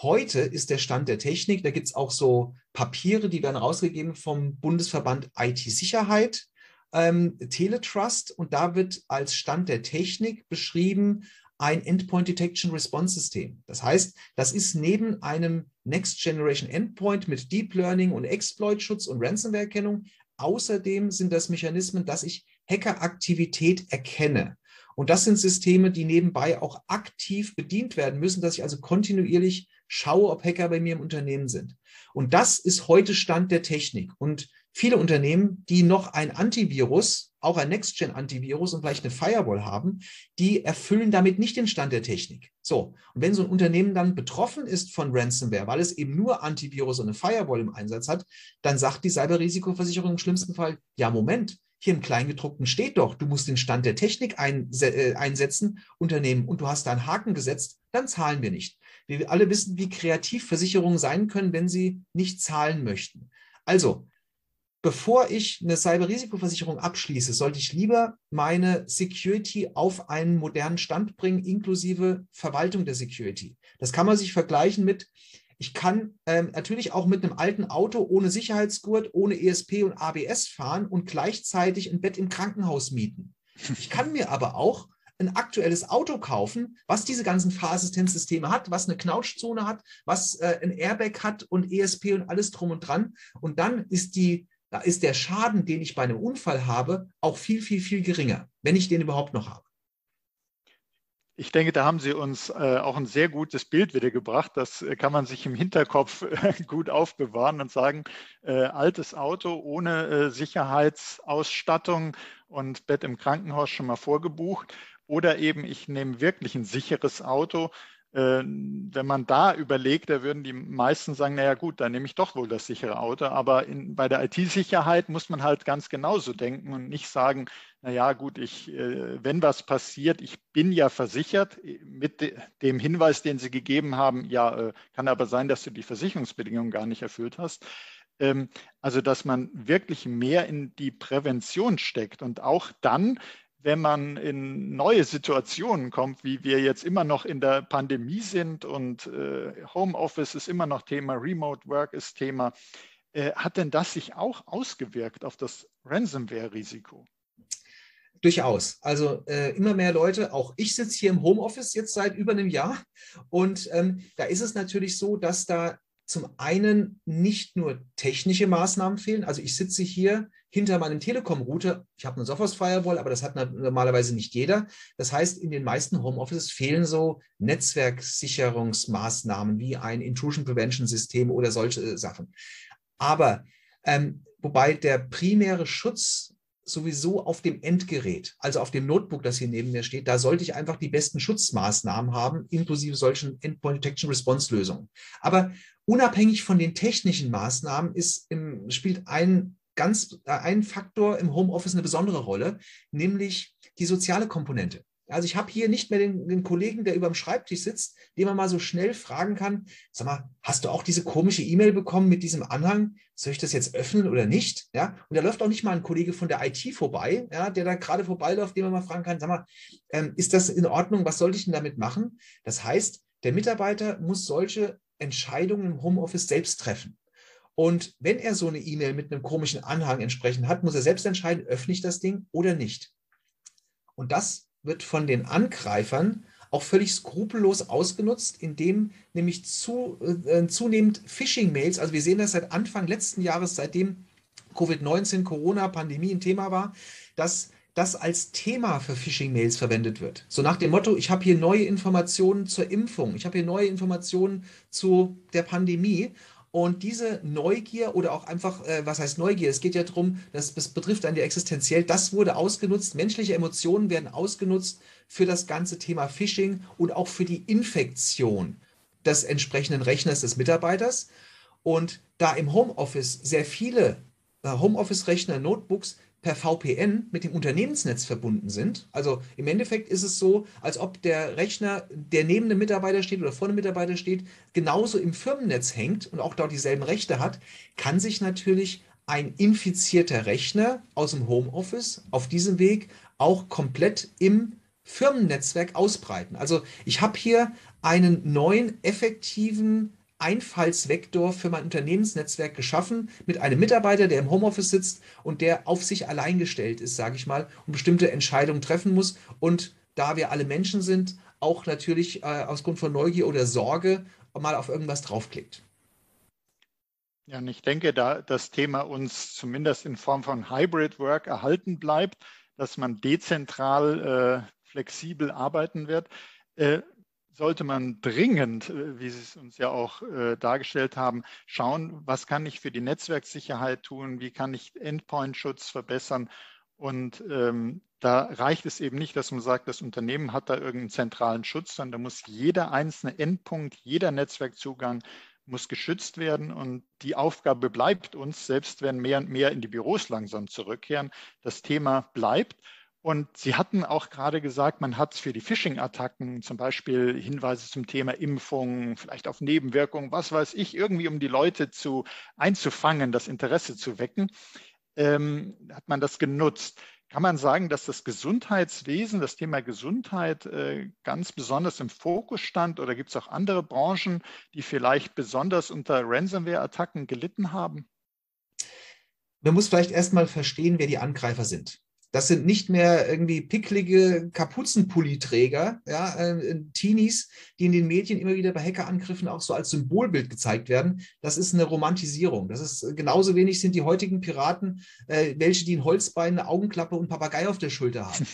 Heute ist der Stand der Technik, da gibt es auch so Papiere, die werden rausgegeben vom Bundesverband IT-Sicherheit, Teletrust, und da wird als Stand der Technik beschrieben, ein Endpoint Detection Response System. Das heißt, das ist neben einem Next Generation Endpoint mit Deep Learning und Exploit-Schutz und Ransomware-Erkennung. Außerdem sind das Mechanismen, dass ich Hackeraktivität erkenne. Und das sind Systeme, die nebenbei auch aktiv bedient werden müssen, dass ich also kontinuierlich schaue, ob Hacker bei mir im Unternehmen sind. Und das ist heute Stand der Technik. Und viele Unternehmen, die noch ein Antivirus, auch ein Next-Gen-Antivirus und vielleicht eine Firewall haben, die erfüllen damit nicht den Stand der Technik. So, und wenn so ein Unternehmen dann betroffen ist von Ransomware, weil es eben nur Antivirus und eine Firewall im Einsatz hat, dann sagt die Cyberrisikoversicherung im schlimmsten Fall, ja, Moment, hier im Kleingedruckten steht doch, du musst den Stand der Technik einsetzen, Unternehmen, und du hast da einen Haken gesetzt, dann zahlen wir nicht. Wir alle wissen, wie kreativ Versicherungen sein können, wenn sie nicht zahlen möchten. Also, bevor ich eine Cyberrisikoversicherung abschließe, sollte ich lieber meine Security auf einen modernen Stand bringen, inklusive Verwaltung der Security. Das kann man sich vergleichen mit, ich kann natürlich auch mit einem alten Auto ohne Sicherheitsgurt, ohne ESP und ABS fahren und gleichzeitig ein Bett im Krankenhaus mieten. Ich kann mir aber auch ein aktuelles Auto kaufen, was diese ganzen Fahrassistenzsysteme hat, was eine Knautschzone hat, was ein Airbag hat und ESP und alles drum und dran. Und dann ist der Schaden, den ich bei einem Unfall habe, auch viel, viel, viel geringer, wenn ich den überhaupt noch habe. Ich denke, da haben Sie uns auch ein sehr gutes Bild wiedergebracht. Das kann man sich im Hinterkopf gut aufbewahren und sagen, altes Auto ohne Sicherheitsausstattung und Bett im Krankenhaus schon mal vorgebucht. Oder eben, ich nehme wirklich ein sicheres Auto. Wenn man da überlegt, da würden die meisten sagen, naja gut, dann nehme ich doch wohl das sichere Auto. Aber bei der IT-Sicherheit muss man halt ganz genauso denken und nicht sagen, naja gut, wenn was passiert, ich bin ja versichert mit dem Hinweis, den Sie gegeben haben, ja, kann aber sein, dass du die Versicherungsbedingungen gar nicht erfüllt hast. Also dass man wirklich mehr in die Prävention steckt und auch dann, wenn man in neue Situationen kommt, wie wir jetzt immer noch in der Pandemie sind und Homeoffice ist immer noch Thema, Remote Work ist Thema, hat denn das sich auch ausgewirkt auf das Ransomware-Risiko? Durchaus. Also immer mehr Leute, auch ich sitze hier im Homeoffice jetzt seit über einem Jahr und da ist es natürlich so, dass da zum einen nicht nur technische Maßnahmen fehlen. Also ich sitze hier hinter meinem Telekom-Router. Ich habe eine Sophos-Firewall, aber das hat normalerweise nicht jeder. Das heißt, in den meisten Homeoffices fehlen so Netzwerksicherungsmaßnahmen wie ein Intrusion-Prevention-System oder solche Sachen. Aber wobei der primäre Schutz sowieso auf dem Endgerät, also auf dem Notebook, das hier neben mir steht, da sollte ich einfach die besten Schutzmaßnahmen haben, inklusive solchen Endpoint Detection Response Lösungen. Aber unabhängig von den technischen Maßnahmen spielt ein Faktor im Homeoffice eine besondere Rolle, nämlich die soziale Komponente. Also ich habe hier nicht mehr den Kollegen, der über dem Schreibtisch sitzt, den man mal so schnell fragen kann, sag mal, hast du auch diese komische E-Mail bekommen mit diesem Anhang? Soll ich das jetzt öffnen oder nicht? Ja, und da läuft auch nicht mal ein Kollege von der IT vorbei, ja, der da gerade vorbeiläuft, den man mal fragen kann, sag mal, ist das in Ordnung? Was sollte ich denn damit machen? Das heißt, der Mitarbeiter muss solche Entscheidungen im Homeoffice selbst treffen. Und wenn er so eine E-Mail mit einem komischen Anhang entsprechend hat, muss er selbst entscheiden, öffne ich das Ding oder nicht. Und das wird von den Angreifern auch völlig skrupellos ausgenutzt, indem nämlich zunehmend Phishing-Mails, also wir sehen das seit Anfang letzten Jahres, seitdem Covid-19, Corona-Pandemie ein Thema war, dass das als Thema für Phishing-Mails verwendet wird. So nach dem Motto, ich habe hier neue Informationen zur Impfung, ich habe hier neue Informationen zu der Pandemie. Und diese Neugier oder auch einfach, was heißt Neugier? Es geht ja darum, das betrifft einen ja existenziell, das wurde ausgenutzt, menschliche Emotionen werden ausgenutzt für das ganze Thema Phishing und auch für die Infektion des entsprechenden Rechners des Mitarbeiters. Und da im Homeoffice sehr viele Homeoffice-Rechner, Notebooks per VPN mit dem Unternehmensnetz verbunden sind. Also im Endeffekt ist es so, als ob der Rechner, der neben dem Mitarbeiter steht oder vor dem Mitarbeiter steht, genauso im Firmennetz hängt und auch dort dieselben Rechte hat, kann sich natürlich ein infizierter Rechner aus dem Homeoffice auf diesem Weg auch komplett im Firmennetzwerk ausbreiten. Also ich habe hier einen neuen, effektiven Einfallsvektor für mein Unternehmensnetzwerk geschaffen mit einem Mitarbeiter, der im Homeoffice sitzt und der auf sich allein gestellt ist, sage ich mal, und bestimmte Entscheidungen treffen muss. Und da wir alle Menschen sind, auch natürlich ausgrund von Neugier oder Sorge mal auf irgendwas draufklickt. Ja, und ich denke, da das Thema uns zumindest in Form von Hybrid Work erhalten bleibt, dass man dezentral flexibel arbeiten wird, sollte man dringend, wie Sie es uns ja auch dargestellt haben, schauen, was kann ich für die Netzwerksicherheit tun, wie kann ich Endpoint-Schutz verbessern. Und da reicht es eben nicht, dass man sagt, das Unternehmen hat da irgendeinen zentralen Schutz, sondern da muss jeder einzelne Endpunkt, jeder Netzwerkzugang muss geschützt werden. Und die Aufgabe bleibt uns, selbst wenn mehr und mehr in die Büros langsam zurückkehren, das Thema bleibt. Und Sie hatten auch gerade gesagt, man hat es für die Phishing-Attacken, zum Beispiel Hinweise zum Thema Impfungen, vielleicht auf Nebenwirkungen, was weiß ich, irgendwie um die Leute einzufangen, das Interesse zu wecken, hat man das genutzt. Kann man sagen, dass das Gesundheitswesen, das Thema Gesundheit ganz besonders im Fokus stand, oder gibt es auch andere Branchen, die vielleicht besonders unter Ransomware-Attacken gelitten haben? Man muss vielleicht erstmal verstehen, wer die Angreifer sind. Das sind nicht mehr irgendwie picklige Kapuzenpulli-Träger, ja, Teenies, die in den Medien immer wieder bei Hackerangriffen auch so als Symbolbild gezeigt werden. Das ist eine Romantisierung. Das ist genauso wenig sind die heutigen Piraten, welche die ein Holzbein, eine Augenklappe und einen Papagei auf der Schulter haben.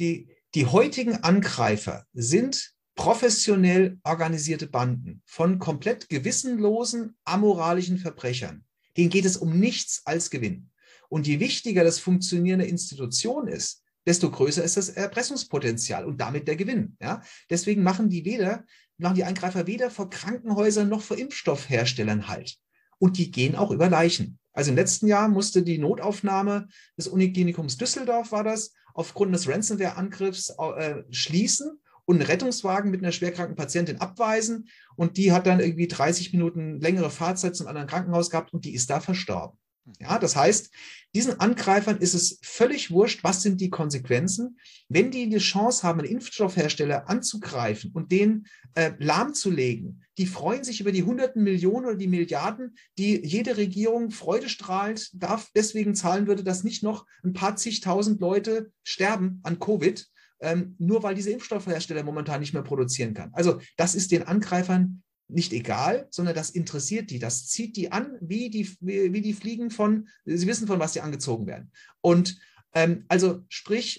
Die heutigen Angreifer sind professionell organisierte Banden von komplett gewissenlosen, amoralischen Verbrechern. Denen geht es um nichts als Gewinn. Und je wichtiger das Funktionieren der Institution ist, desto größer ist das Erpressungspotenzial und damit der Gewinn. Ja? Deswegen machen die Angreifer weder vor Krankenhäusern noch vor Impfstoffherstellern Halt. Und die gehen auch über Leichen. Also im letzten Jahr musste die Notaufnahme des Uniklinikums Düsseldorf, war das, aufgrund des Ransomware-Angriffs schließen und einen Rettungswagen mit einer schwerkranken Patientin abweisen. Und die hat dann irgendwie 30 Minuten längere Fahrzeit zum anderen Krankenhaus gehabt und die ist da verstorben. Ja, das heißt, diesen Angreifern ist es völlig wurscht, was sind die Konsequenzen, wenn die eine Chance haben, einen Impfstoffhersteller anzugreifen und den lahmzulegen. Die freuen sich über die hunderten Millionen oder die Milliarden, die jede Regierung freudestrahlend deswegen zahlen würde, dass nicht noch ein paar zigtausend Leute sterben an Covid, nur weil diese Impfstoffhersteller momentan nicht mehr produzieren kann. Also das ist den Angreifern nicht egal, sondern das interessiert die, das zieht die an, wie die Fliegen sie wissen, von was sie angezogen werden. Und es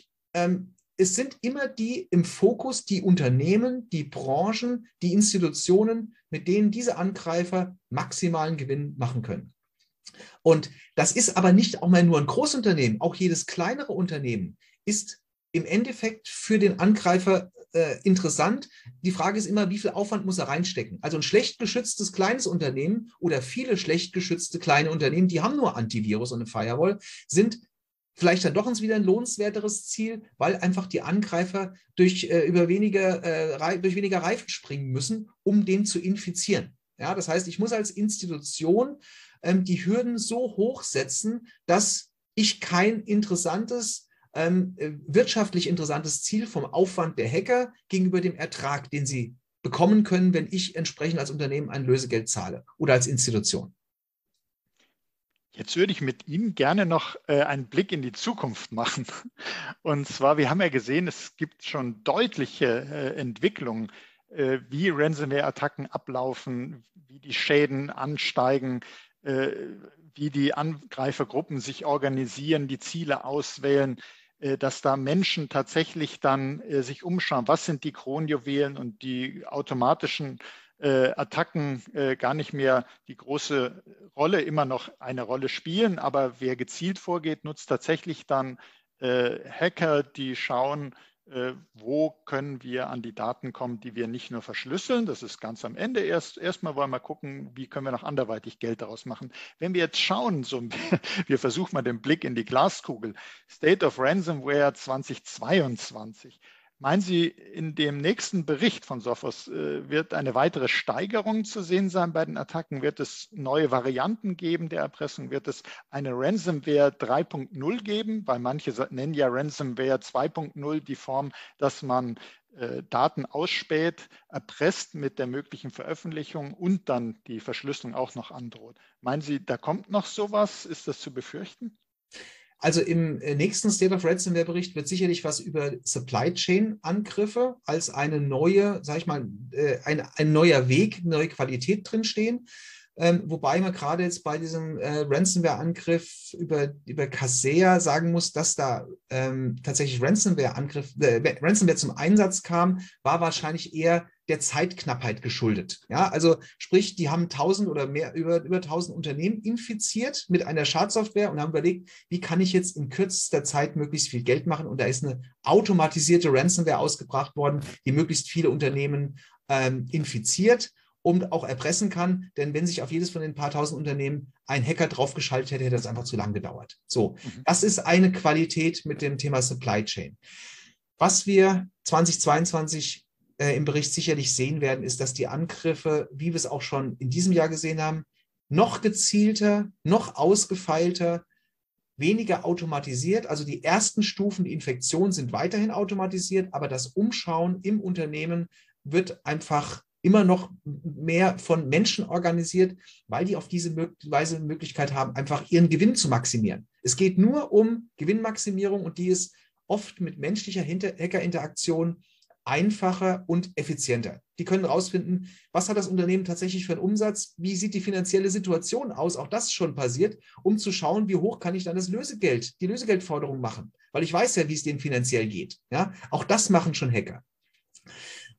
sind immer die im Fokus, die Unternehmen, die Branchen, die Institutionen, mit denen diese Angreifer maximalen Gewinn machen können. Und das ist aber nicht auch mal nur ein Großunternehmen, auch jedes kleinere Unternehmen ist im Endeffekt für den Angreifer interessant. Die Frage ist immer, wie viel Aufwand muss er reinstecken? Also ein schlecht geschütztes kleines Unternehmen oder viele schlecht geschützte kleine Unternehmen, die haben nur Antivirus und eine Firewall, sind vielleicht dann doch wieder ein lohnenswerteres Ziel, weil einfach die Angreifer durch weniger Reifen springen müssen, um den zu infizieren. Ja, das heißt, ich muss als Institution die Hürden so hoch setzen, dass ich kein wirtschaftlich interessantes Ziel vom Aufwand der Hacker gegenüber dem Ertrag, den sie bekommen können, wenn ich entsprechend als Unternehmen ein Lösegeld zahle oder als Institution. Jetzt würde ich mit Ihnen gerne noch einen Blick in die Zukunft machen. Und zwar, wir haben ja gesehen, es gibt schon deutliche Entwicklungen, wie Ransomware-Attacken ablaufen, wie die Schäden ansteigen, wie die Angreifergruppen sich organisieren, die Ziele auswählen, dass da Menschen tatsächlich dann sich umschauen, was sind die Kronjuwelen und die automatischen Attacken gar nicht mehr die große Rolle, immer noch eine Rolle spielen, aber wer gezielt vorgeht, nutzt tatsächlich dann Hacker, die schauen, wo können wir an die Daten kommen, die wir nicht nur verschlüsseln, das ist ganz am Ende erstmal wollen wir gucken, wie können wir noch anderweitig Geld daraus machen. Wenn wir jetzt schauen, wir versuchen mal den Blick in die Glaskugel, State of Ransomware 2022, meinen Sie, in dem nächsten Bericht von Sophos wird eine weitere Steigerung zu sehen sein bei den Attacken? Wird es neue Varianten geben der Erpressung? Wird es eine Ransomware 3.0 geben? Weil manche nennen ja Ransomware 2.0 die Form, dass man Daten ausspäht, erpresst mit der möglichen Veröffentlichung und dann die Verschlüsselung auch noch androht. Meinen Sie, da kommt noch sowas? Ist das zu befürchten? Also im nächsten State of Ransomware-Bericht wird sicherlich was über Supply Chain-Angriffe als eine neue, ein neuer Weg, neue Qualität drinstehen. Wobei man gerade jetzt bei diesem Ransomware-Angriff über Caseya sagen muss, dass da tatsächlich Ransomware zum Einsatz kam, war wahrscheinlich eher der Zeitknappheit geschuldet. Ja, also sprich, die haben 1000 oder mehr, über 1000 Unternehmen infiziert mit einer Schadsoftware und haben überlegt, wie kann ich jetzt in kürzester Zeit möglichst viel Geld machen? Und da ist eine automatisierte Ransomware ausgebracht worden, die möglichst viele Unternehmen infiziert und auch erpressen kann, denn wenn sich auf jedes von den paar tausend Unternehmen ein Hacker draufgeschaltet hätte, hätte das einfach zu lang gedauert. So, das ist eine Qualität mit dem Thema Supply Chain. Was wir 2022 im Bericht sicherlich sehen werden, ist, dass die Angriffe, wie wir es auch schon in diesem Jahr gesehen haben, noch gezielter, noch ausgefeilter, weniger automatisiert. Also die ersten Stufen, die Infektion sind weiterhin automatisiert, aber das Umschauen im Unternehmen wird einfach immer noch mehr von Menschen organisiert, weil die auf diese Weise die Möglichkeit haben, einfach ihren Gewinn zu maximieren. Es geht nur um Gewinnmaximierung und die ist oft mit menschlicher Hacker-Interaktion einfacher und effizienter. Die können herausfinden, was hat das Unternehmen tatsächlich für einen Umsatz, wie sieht die finanzielle Situation aus, auch das ist schon passiert, um zu schauen, wie hoch kann ich dann die Lösegeldforderung machen, weil ich weiß ja, wie es denen finanziell geht. Ja? Auch das machen schon Hacker.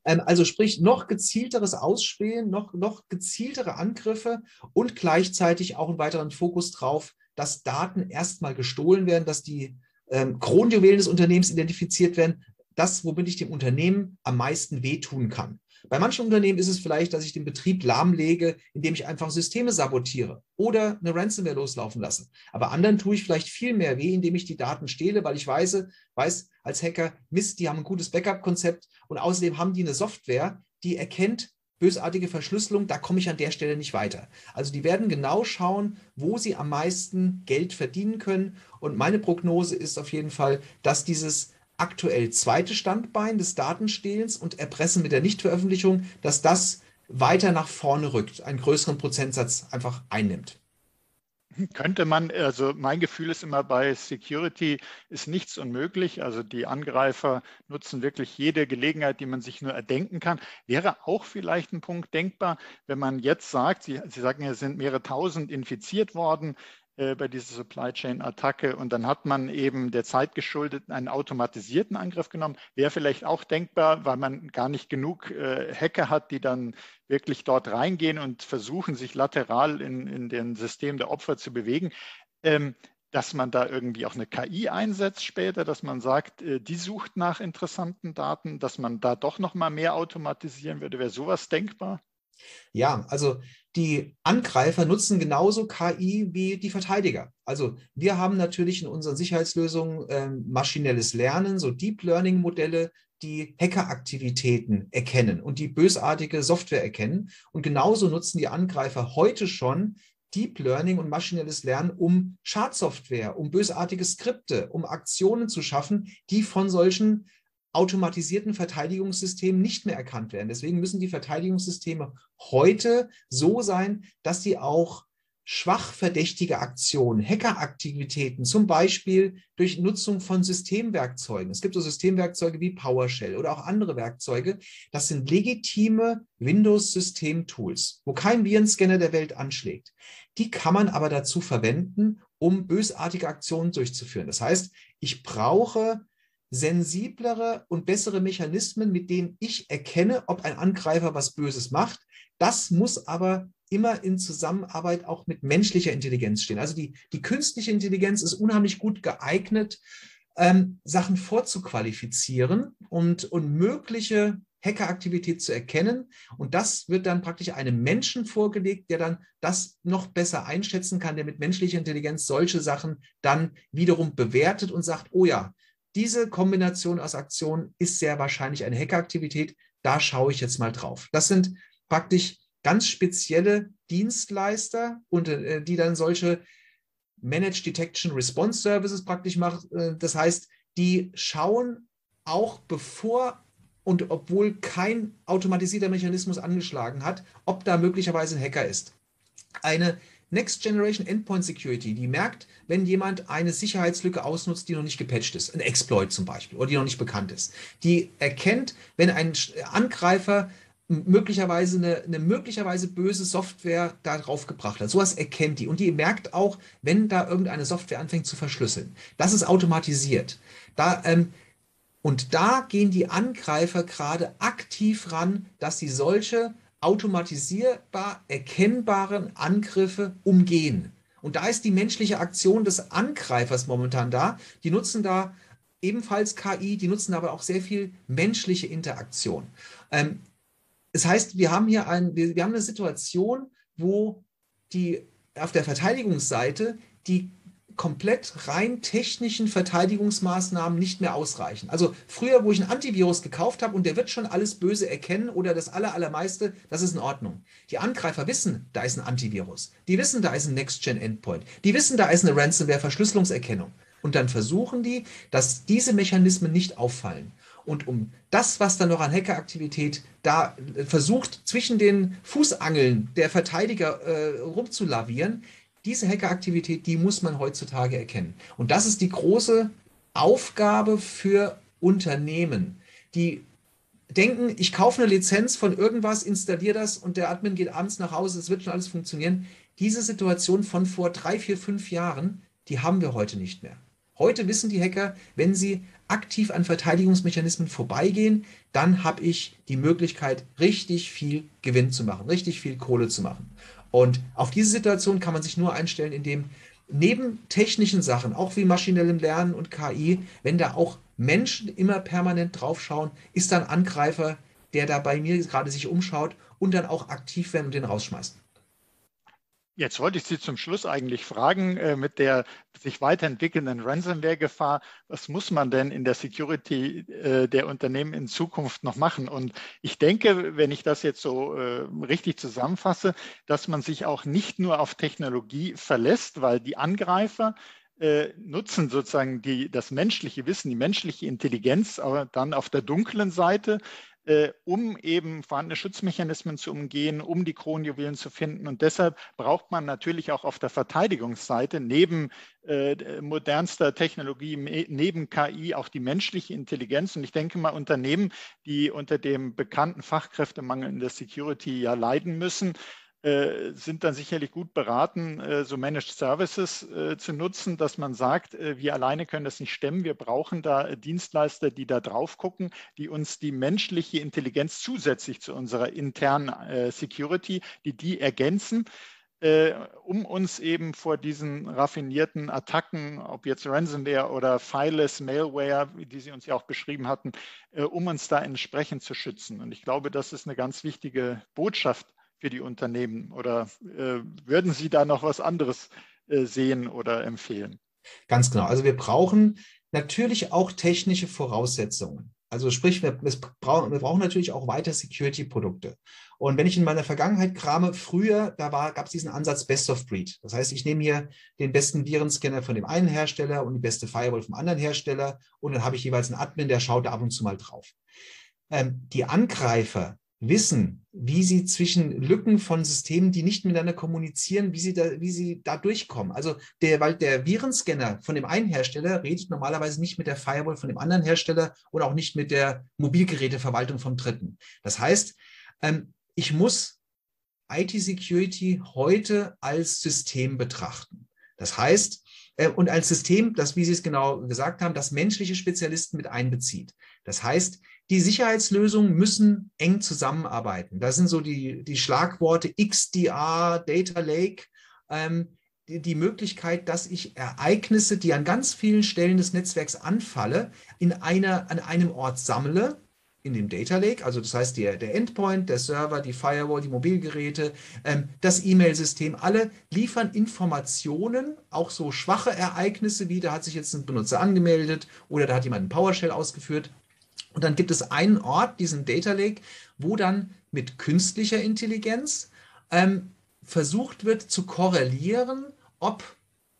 Also sprich, noch gezielteres Ausspielen, noch gezieltere Angriffe und gleichzeitig auch einen weiteren Fokus drauf, dass Daten erstmal gestohlen werden, dass die Kronjuwelen des Unternehmens identifiziert werden, das, womit ich dem Unternehmen am meisten wehtun kann. Bei manchen Unternehmen ist es vielleicht, dass ich den Betrieb lahmlege, indem ich einfach Systeme sabotiere oder eine Ransomware loslaufen lasse. Aber anderen tue ich vielleicht viel mehr weh, indem ich die Daten stehle, weil ich weiß als Hacker, Mist, die haben ein gutes Backup-Konzept und außerdem haben die eine Software, die erkennt bösartige Verschlüsselung, da komme ich an der Stelle nicht weiter. Also die werden genau schauen, wo sie am meisten Geld verdienen können. Und meine Prognose ist auf jeden Fall, dass dieses aktuell zweite Standbein des Datenstehlens und Erpressen mit der Nichtveröffentlichung, dass das weiter nach vorne rückt, einen größeren Prozentsatz einfach einnimmt. Könnte man, also mein Gefühl ist immer, bei Security ist nichts unmöglich. Also die Angreifer nutzen wirklich jede Gelegenheit, die man sich nur erdenken kann. Wäre auch vielleicht ein Punkt denkbar, wenn man jetzt sagt, Sie sagen ja, es sind mehrere tausend infiziert worden, bei dieser Supply Chain Attacke und dann hat man eben der Zeit geschuldet einen automatisierten Angriff genommen, wäre vielleicht auch denkbar, weil man gar nicht genug Hacker hat, die dann wirklich dort reingehen und versuchen, sich lateral in den System der Opfer zu bewegen, dass man da irgendwie auch eine KI einsetzt später, dass man sagt, die sucht nach interessanten Daten, dass man da doch nochmal mehr automatisieren würde. Wäre sowas denkbar? Ja, also die Angreifer nutzen genauso KI wie die Verteidiger. Also wir haben natürlich in unseren Sicherheitslösungen maschinelles Lernen, so Deep Learning Modelle, die Hackeraktivitäten erkennen und die bösartige Software erkennen. Und genauso nutzen die Angreifer heute schon Deep Learning und maschinelles Lernen, um Schadsoftware, um bösartige Skripte, um Aktionen zu schaffen, die von solchen automatisierten Verteidigungssystemen nicht mehr erkannt werden. Deswegen müssen die Verteidigungssysteme heute so sein, dass sie auch schwach verdächtige Aktionen, Hackeraktivitäten, zum Beispiel durch Nutzung von Systemwerkzeugen. Es gibt so Systemwerkzeuge wie PowerShell oder auch andere Werkzeuge. Das sind legitime Windows-System-Tools, wo kein Virenscanner der Welt anschlägt. Die kann man aber dazu verwenden, um bösartige Aktionen durchzuführen. Das heißt, ich brauche sensiblere und bessere Mechanismen, mit denen ich erkenne, ob ein Angreifer was Böses macht. Das muss aber immer in Zusammenarbeit auch mit menschlicher Intelligenz stehen. Also die künstliche Intelligenz ist unheimlich gut geeignet, Sachen vorzuqualifizieren und mögliche Hackeraktivität zu erkennen. Und das wird dann praktisch einem Menschen vorgelegt, der dann das noch besser einschätzen kann, der mit menschlicher Intelligenz solche Sachen dann wiederum bewertet und sagt, oh ja, diese Kombination aus Aktionen ist sehr wahrscheinlich eine Hackeraktivität. Da schaue ich jetzt mal drauf. Das sind praktisch ganz spezielle Dienstleister, und die dann solche Managed Detection Response Services praktisch machen. Das heißt, die schauen auch bevor und obwohl kein automatisierter Mechanismus angeschlagen hat, ob da möglicherweise ein Hacker ist. Eine Next Generation Endpoint Security, die merkt, wenn jemand eine Sicherheitslücke ausnutzt, die noch nicht gepatcht ist, ein Exploit zum Beispiel, oder die noch nicht bekannt ist. Die erkennt, wenn ein Angreifer möglicherweise eine möglicherweise böse Software darauf gebracht hat. Sowas erkennt die. Und die merkt auch, wenn da irgendeine Software anfängt zu verschlüsseln. Das ist automatisiert. Und da gehen die Angreifer gerade aktiv ran, dass sie solche automatisierbar erkennbaren Angriffe umgehen. Und da ist die menschliche Aktion des Angreifers momentan da. Die nutzen da ebenfalls KI, die nutzen aber auch sehr viel menschliche Interaktion. Das heißt, wir haben eine Situation, wo die auf der Verteidigungsseite die komplett rein technischen Verteidigungsmaßnahmen nicht mehr ausreichen. Also früher, wo ich ein Antivirus gekauft habe und der wird schon alles Böse erkennen oder das Allermeiste, das ist in Ordnung. Die Angreifer wissen, da ist ein Antivirus. Die wissen, da ist ein Next-Gen-Endpoint. Die wissen, da ist eine Ransomware-Verschlüsselungserkennung. Und dann versuchen die, dass diese Mechanismen nicht auffallen. Und um das, was dann noch an Hackeraktivität da versucht, zwischen den Fußangeln der Verteidiger rumzulavieren, diese Hackeraktivität, die muss man heutzutage erkennen. Und das ist die große Aufgabe für Unternehmen, die denken, ich kaufe eine Lizenz von irgendwas, installiere das und der Admin geht abends nach Hause, es wird schon alles funktionieren. Diese Situation von vor 3, 4, 5 Jahren, die haben wir heute nicht mehr. Heute wissen die Hacker, wenn sie aktiv an Verteidigungsmechanismen vorbeigehen, dann habe ich die Möglichkeit, richtig viel Gewinn zu machen, richtig viel Kohle zu machen. Und auf diese Situation kann man sich nur einstellen, indem neben technischen Sachen, auch wie maschinellem Lernen und KI, wenn da auch Menschen immer permanent draufschauen, ist dann Angreifer, der da bei mir gerade sich umschaut und dann auch aktiv werden und den rausschmeißt. Jetzt wollte ich Sie zum Schluss eigentlich fragen, mit der sich weiterentwickelnden Ransomware-Gefahr, was muss man denn in der Security der Unternehmen in Zukunft noch machen? Und ich denke, wenn ich das jetzt so richtig zusammenfasse, dass man sich auch nicht nur auf Technologie verlässt, weil die Angreifer nutzen sozusagen das menschliche Wissen, die menschliche Intelligenz, aber dann auf der dunklen Seite, um eben vorhandene Schutzmechanismen zu umgehen, um die Kronjuwelen zu finden. Und deshalb braucht man natürlich auch auf der Verteidigungsseite neben modernster Technologie, neben KI auch die menschliche Intelligenz. Und ich denke mal, Unternehmen, die unter dem bekannten Fachkräftemangel in der Security ja leiden müssen, sind dann sicherlich gut beraten, so Managed Services zu nutzen, dass man sagt, wir alleine können das nicht stemmen, wir brauchen da Dienstleister, die da drauf gucken, die uns die menschliche Intelligenz zusätzlich zu unserer internen Security, die ergänzen, um uns eben vor diesen raffinierten Attacken, ob jetzt Ransomware oder Fileless Malware, die Sie uns ja auch beschrieben hatten, um uns da entsprechend zu schützen. Und ich glaube, das ist eine ganz wichtige Botschaft für die Unternehmen, oder würden Sie da noch was anderes sehen oder empfehlen? Ganz genau. Also wir brauchen natürlich auch technische Voraussetzungen. Also sprich, wir brauchen natürlich auch weiter Security-Produkte. Und wenn ich in meiner Vergangenheit krame, früher, da gab es diesen Ansatz Best of Breed. Das heißt, ich nehme hier den besten Virenscanner von dem einen Hersteller und die beste Firewall vom anderen Hersteller und dann habe ich jeweils einen Admin, der schaut da ab und zu mal drauf. Die Angreifer wissen, wie sie zwischen Lücken von Systemen, die nicht miteinander kommunizieren, wie sie da durchkommen. Also weil der Virenscanner von dem einen Hersteller redet normalerweise nicht mit der Firewall von dem anderen Hersteller und auch nicht mit der Mobilgeräteverwaltung vom dritten. Das heißt, ich muss IT-Security heute als System betrachten. Das heißt, und als System, das, wie Sie es genau gesagt haben, das menschliche Spezialisten mit einbezieht. Das heißt, die Sicherheitslösungen müssen eng zusammenarbeiten. Da sind so die Schlagworte XDR, Data Lake, die Möglichkeit, dass ich Ereignisse, die an ganz vielen Stellen des Netzwerks anfalle, an einem Ort sammle, in dem Data Lake, also das heißt der Endpoint, der Server, die Firewall, die Mobilgeräte, das E-Mail-System, alle liefern Informationen, auch so schwache Ereignisse wie, da hat sich jetzt ein Benutzer angemeldet oder da hat jemand ein PowerShell ausgeführt. Und dann gibt es einen Ort, diesen Data Lake, wo dann mit künstlicher Intelligenz versucht wird zu korrelieren, ob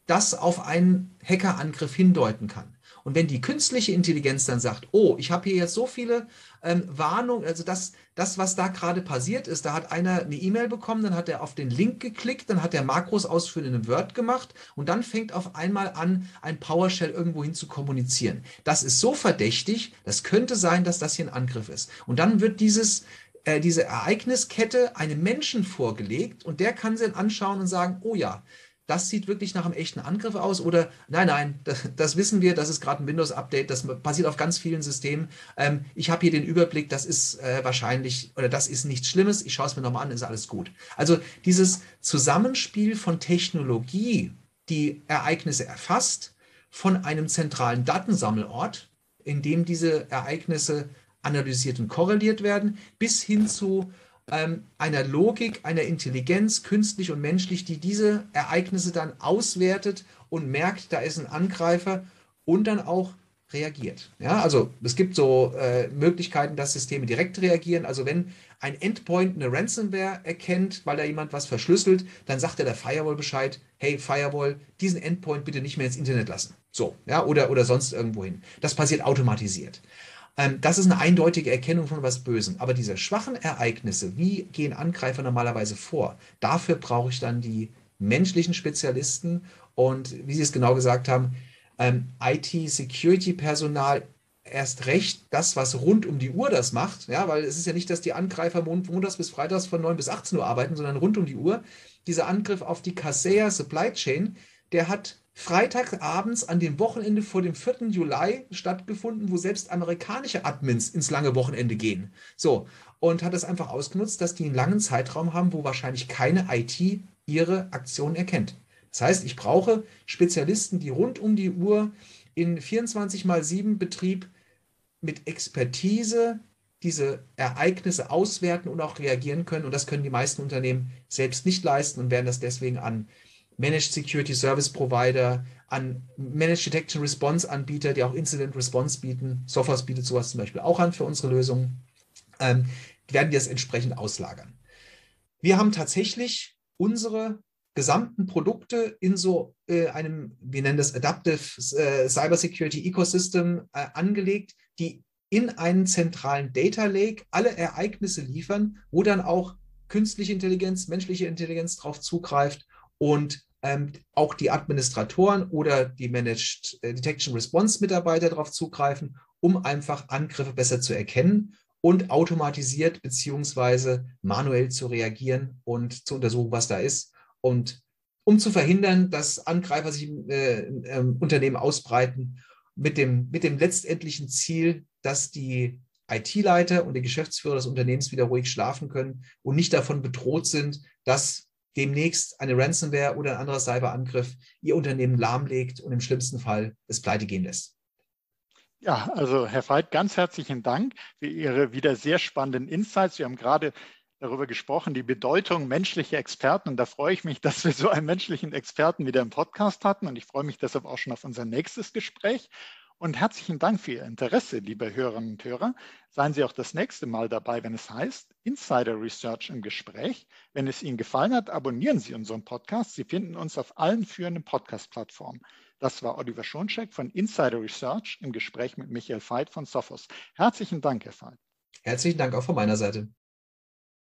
das auf einen Hackerangriff hindeuten kann. Und wenn die künstliche Intelligenz dann sagt, oh, ich habe hier jetzt so viele Warnungen, also das, was da gerade passiert ist, da hat einer eine E-Mail bekommen, dann hat er auf den Link geklickt, dann hat der Makros ausführen in einem Word gemacht und dann fängt auf einmal an, ein PowerShell irgendwo hin zu kommunizieren. Das ist so verdächtig, das könnte sein, dass das hier ein Angriff ist. Und dann wird dieses diese Ereigniskette einem Menschen vorgelegt und der kann sie dann anschauen und sagen, oh ja, das sieht wirklich nach einem echten Angriff aus oder nein, nein, das wissen wir, das ist gerade ein Windows-Update, das passiert auf ganz vielen Systemen. Ich habe hier den Überblick, das ist wahrscheinlich oder das ist nichts Schlimmes, ich schaue es mir nochmal an, ist alles gut. Also dieses Zusammenspiel von Technologie, die Ereignisse erfasst, von einem zentralen Datensammelort, in dem diese Ereignisse analysiert und korreliert werden, bis hin zu einer Logik, einer Intelligenz, künstlich und menschlich, die diese Ereignisse dann auswertet und merkt, da ist ein Angreifer und dann auch reagiert. Ja, also es gibt so Möglichkeiten, dass Systeme direkt reagieren. Also wenn ein Endpoint eine Ransomware erkennt, weil da jemand was verschlüsselt, dann sagt er der Firewall Bescheid, hey Firewall, diesen Endpoint bitte nicht mehr ins Internet lassen. So, ja, oder sonst irgendwo hin. Das passiert automatisiert. Das ist eine eindeutige Erkennung von was Bösem. Aber diese schwachen Ereignisse, wie gehen Angreifer normalerweise vor? Dafür brauche ich dann die menschlichen Spezialisten und, wie Sie es genau gesagt haben, IT-Security-Personal erst recht das, was rund um die Uhr das macht. Ja, weil es ist ja nicht, dass die Angreifer montags bis freitags von 9 bis 18 Uhr arbeiten, sondern rund um die Uhr. Dieser Angriff auf die Caseya Supply Chain, der hat freitagabends an dem Wochenende vor dem 4. Juli stattgefunden, wo selbst amerikanische Admins ins lange Wochenende gehen. So, und hat das einfach ausgenutzt, dass die einen langen Zeitraum haben, wo wahrscheinlich keine IT ihre Aktion erkennt. Das heißt, ich brauche Spezialisten, die rund um die Uhr in 24×7 Betrieb mit Expertise diese Ereignisse auswerten und auch reagieren können. Und das können die meisten Unternehmen selbst nicht leisten und werden das deswegen an Managed Security Service Provider, an Managed Detection Response Anbieter, die auch Incident Response bieten. Sophos bietet sowas zum Beispiel auch an für unsere Lösungen. Werden die das entsprechend auslagern. Wir haben tatsächlich unsere gesamten Produkte in so einem, wir nennen das Adaptive Cybersecurity Ecosystem angelegt, die in einen zentralen Data Lake alle Ereignisse liefern, wo dann auch künstliche Intelligenz, menschliche Intelligenz drauf zugreift und auch die Administratoren oder die Managed Detection Response Mitarbeiter darauf zugreifen, um einfach Angriffe besser zu erkennen und automatisiert bzw. manuell zu reagieren und zu untersuchen, was da ist. Und um zu verhindern, dass Angreifer sich im Unternehmen ausbreiten, mit dem letztendlichen Ziel, dass die IT-Leiter und die Geschäftsführer des Unternehmens wieder ruhig schlafen können und nicht davon bedroht sind, dass demnächst eine Ransomware oder ein anderer Cyberangriff ihr Unternehmen lahmlegt und im schlimmsten Fall es pleite gehen lässt. Ja, also Herr Veit, ganz herzlichen Dank für Ihre wieder sehr spannenden Insights. Wir haben gerade darüber gesprochen, die Bedeutung menschlicher Experten. Und da freue ich mich, dass wir so einen menschlichen Experten wieder im Podcast hatten. Und ich freue mich deshalb auch schon auf unser nächstes Gespräch. Und herzlichen Dank für Ihr Interesse, liebe Hörerinnen und Hörer. Seien Sie auch das nächste Mal dabei, wenn es heißt Insider Research im Gespräch. Wenn es Ihnen gefallen hat, abonnieren Sie unseren Podcast. Sie finden uns auf allen führenden Podcast-Plattformen. Das war Oliver Schonschek von Insider Research im Gespräch mit Michael Veit von Sophos. Herzlichen Dank, Herr Veit. Herzlichen Dank auch von meiner Seite.